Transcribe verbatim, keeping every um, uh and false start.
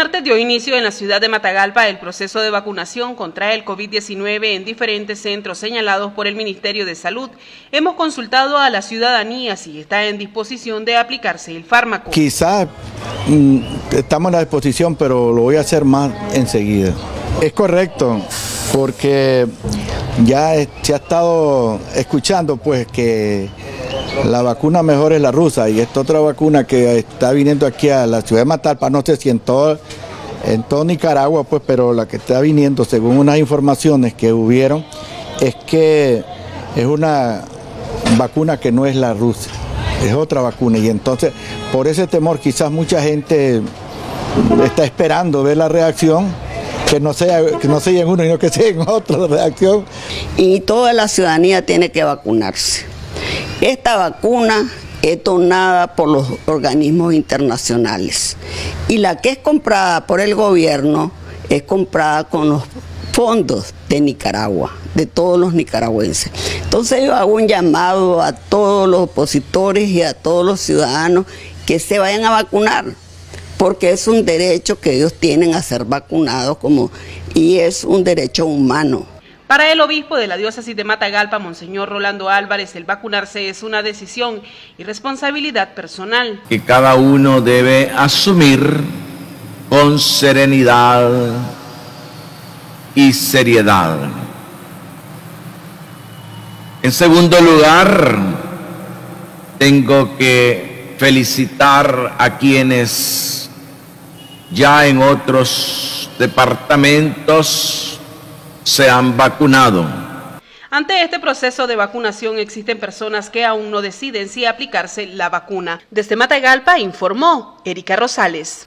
martes dio inicio en la ciudad de Matagalpa el proceso de vacunación contra el COVID diecinueve en diferentes centros señalados por el Ministerio de Salud. Hemos consultado a la ciudadanía si está en disposición de aplicarse el fármaco. Quizás mm, estamos en la disposición, pero lo voy a hacer más enseguida. Es correcto, porque ya se ha estado escuchando pues que la vacuna mejor es la rusa, y esta otra vacuna que está viniendo aquí a la ciudad de Matagalpa, no sé si en todo, en todo Nicaragua, pues, pero la que está viniendo, según unas informaciones que hubieron, es que es una vacuna que no es la rusa, es otra vacuna, y entonces por ese temor quizás mucha gente está esperando ver la reacción. Que no sea, que no sea en uno, sino que sea en otra reacción. Y toda la ciudadanía tiene que vacunarse. Esta vacuna es donada por los organismos internacionales. Y la que es comprada por el gobierno es comprada con los fondos de Nicaragua, de todos los nicaragüenses. Entonces yo hago un llamado a todos los opositores y a todos los ciudadanos que se vayan a vacunar, porque es un derecho que ellos tienen a ser vacunados, como, y es un derecho humano. Para el obispo de la diócesis de Matagalpa, Monseñor Rolando Álvarez, el vacunarse es una decisión y responsabilidad personal. Que cada uno debe asumir con serenidad y seriedad. En segundo lugar, tengo que felicitar a quienes ya en otros departamentos se han vacunado. Ante este proceso de vacunación existen personas que aún no deciden si aplicarse la vacuna. Desde Matagalpa informó Erika Rosales.